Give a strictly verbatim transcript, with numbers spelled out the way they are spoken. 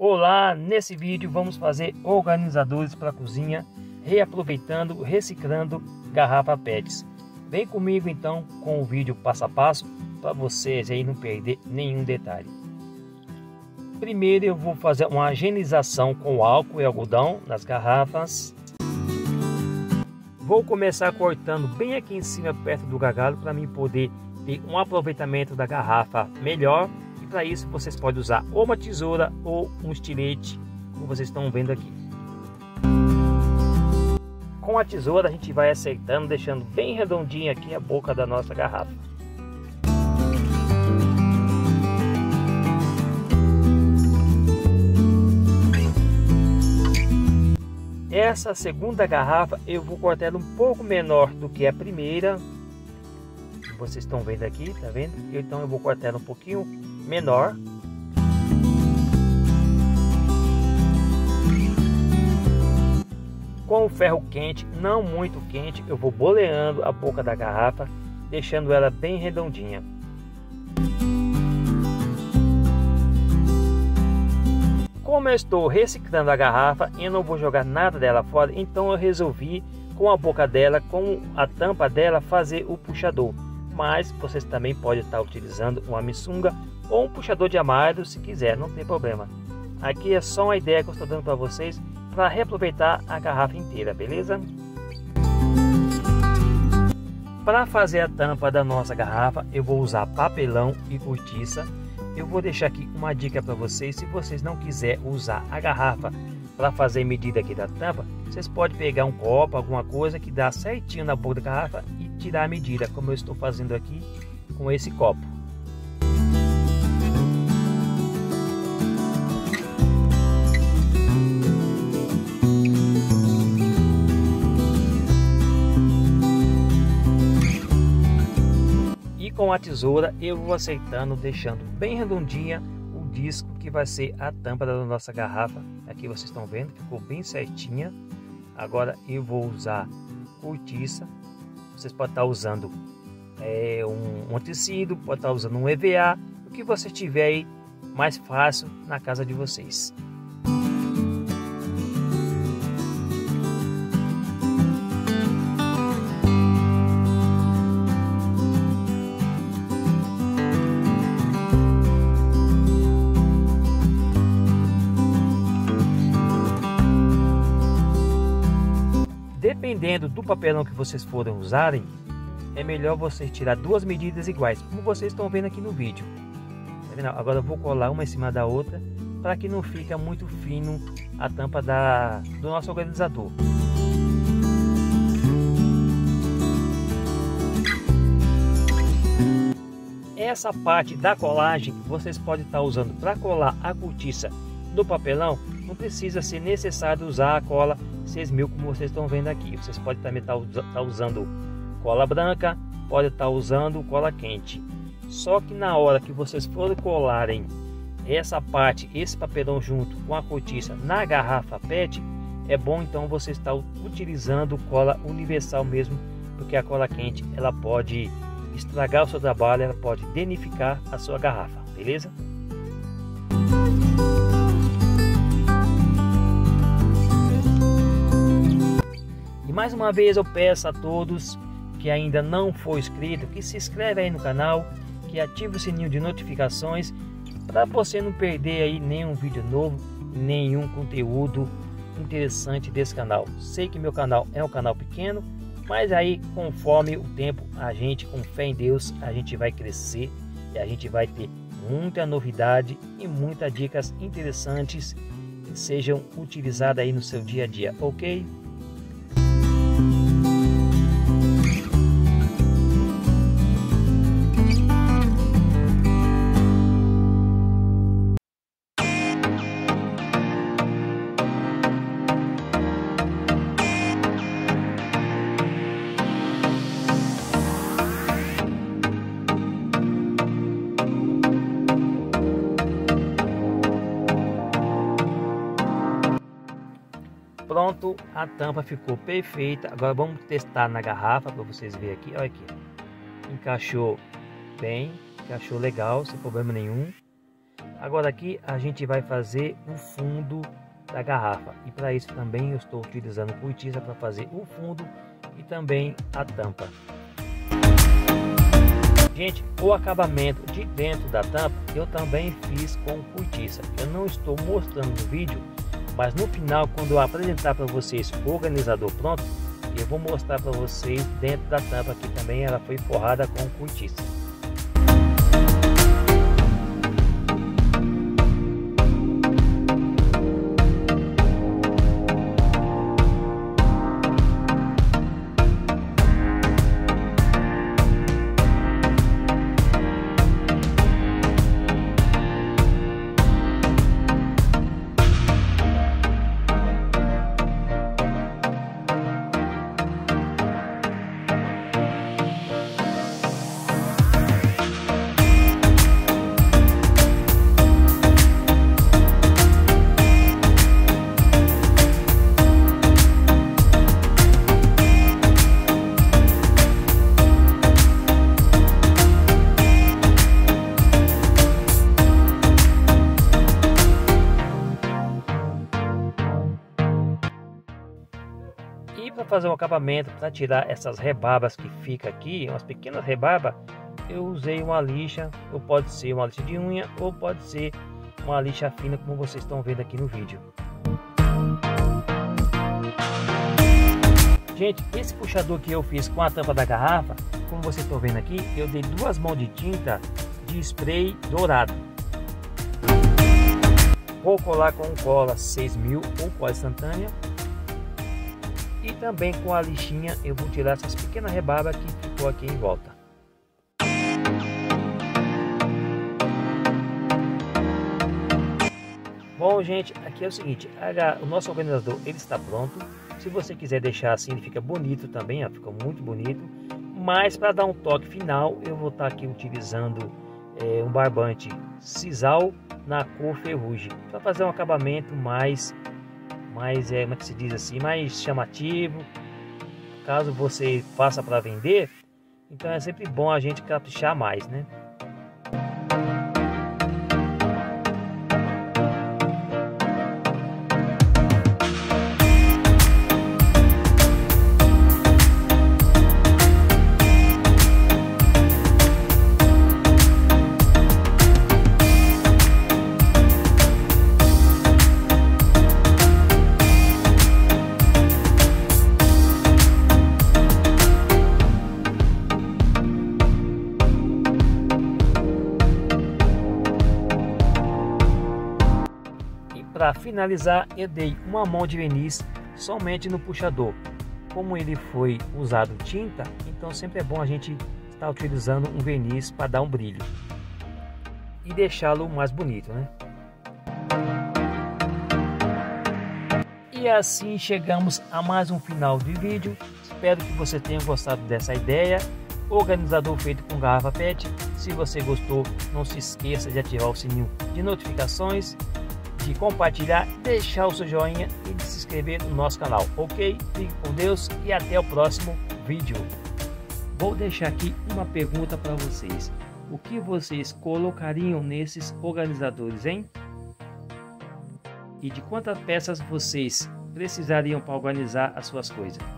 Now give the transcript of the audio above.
Olá, nesse vídeo vamos fazer organizadores para cozinha, reaproveitando, reciclando garrafa pets. Vem comigo então com o vídeo passo a passo para vocês aí não perder nenhum detalhe. Primeiro eu vou fazer uma higienização com álcool e algodão nas garrafas. Vou começar cortando bem aqui em cima perto do gargalo para mim poder ter um aproveitamento da garrafa melhor. Para isso vocês podem usar ou uma tesoura ou um estilete, como vocês estão vendo aqui. Com a tesoura a gente vai acertando, deixando bem redondinha aqui a boca da nossa garrafa. Essa segunda garrafa eu vou cortar ela um pouco menor do que a primeira. Vocês estão vendo aqui, tá vendo? Então eu vou cortar ela um pouquinho menor. Com o ferro quente, não muito quente, eu vou boleando a boca da garrafa, deixando ela bem redondinha. Como eu estou reciclando a garrafa e eu não vou jogar nada dela fora, então eu resolvi com a boca dela, com a tampa dela, fazer o puxador. Mas vocês também podem estar utilizando uma miçunga ou um puxador de armário se quiser, não tem problema. Aqui é só uma ideia que eu estou dando para vocês para reaproveitar a garrafa inteira, beleza? Para fazer a tampa da nossa garrafa eu vou usar papelão e cortiça. Eu vou deixar aqui uma dica para vocês, se vocês não quiserem usar a garrafa para fazer medida aqui da tampa, vocês podem pegar um copo, alguma coisa que dá certinho na boca da garrafa e tirar a medida, como eu estou fazendo aqui com esse copo. E com a tesoura eu vou acertando, deixando bem redondinha o disco que vai ser a tampa da nossa garrafa. Aqui vocês estão vendo, ficou bem certinha. Agora eu vou usar cortiça. Vocês podem estar usando é, um, um tecido, pode estar usando um E V A, o que você tiver aí mais fácil na casa de vocês. Dependendo do papelão que vocês forem usarem, é melhor vocês tirar duas medidas iguais, como vocês estão vendo aqui no vídeo. Tá vendo? Agora eu vou colar uma em cima da outra para que não fique muito fino a tampa da, do nosso organizador. Essa parte da colagem vocês podem estar usando para colar a cortiça no papelão. Não precisa ser necessário usar a cola seis mil como vocês estão vendo aqui. Vocês podem também estar usando cola branca, pode estar usando cola quente. Só que na hora que vocês forem colarem essa parte, esse papelão junto com a cortiça na garrafa PET, é bom então você estar utilizando cola universal mesmo, porque a cola quente ela pode estragar o seu trabalho, ela pode danificar a sua garrafa, beleza? Mais uma vez eu peço a todos que ainda não for inscrito, que se inscreve aí no canal, que ative o sininho de notificações para você não perder aí nenhum vídeo novo, nenhum conteúdo interessante desse canal. Sei que meu canal é um canal pequeno, mas aí conforme o tempo a gente, com fé em Deus, a gente vai crescer e a gente vai ter muita novidade e muitas dicas interessantes que sejam utilizadas aí no seu dia a dia, ok? Pronto, a tampa ficou perfeita. Agora vamos testar na garrafa para vocês verem aqui. Olha aqui, encaixou bem, encaixou legal, sem problema nenhum. Agora aqui a gente vai fazer o fundo da garrafa, e para isso também eu estou utilizando cortiça para fazer o fundo e também a tampa. Gente, o acabamento de dentro da tampa eu também fiz com cortiça. Eu não estou mostrando no vídeo, mas no final, quando eu apresentar para vocês o organizador pronto, eu vou mostrar para vocês dentro da tampa, que também ela foi forrada com cortiça. E para fazer o acabamento, para tirar essas rebarbas que fica aqui, umas pequenas rebarbas, eu usei uma lixa, ou pode ser uma lixa de unha, ou pode ser uma lixa fina, como vocês estão vendo aqui no vídeo. Gente, esse puxador que eu fiz com a tampa da garrafa, como vocês estão vendo aqui, eu dei duas mãos de tinta de spray dourado. Vou colar com cola seis mil ou cola instantânea. E também com a lixinha eu vou tirar essas pequenas rebarbas que ficou aqui em volta. Bom, gente, aqui é o seguinte, o nosso organizador ele está pronto. Se você quiser deixar assim, ele fica bonito também, ó, fica muito bonito. Mas para dar um toque final, eu vou estar aqui utilizando é, um barbante sisal na cor ferrugem, para fazer um acabamento mais... mas é, como é que se diz assim, mais chamativo. Caso você faça para vender, então é sempre bom a gente caprichar mais, né? Para finalizar, eu dei uma mão de verniz somente no puxador. Como ele foi usado tinta, então sempre é bom a gente estar utilizando um verniz para dar um brilho e deixá-lo mais bonito, né? E assim chegamos a mais um final de vídeo. Espero que você tenha gostado dessa ideia. Organizador feito com garrafa PET. Se você gostou, não se esqueça de ativar o sininho de notificações, de compartilhar, deixar o seu joinha e de se inscrever no nosso canal, ok? Fique com Deus e até o próximo vídeo. Vou deixar aqui uma pergunta para vocês: o que vocês colocariam nesses organizadores, hein? E de quantas peças vocês precisariam para organizar as suas coisas?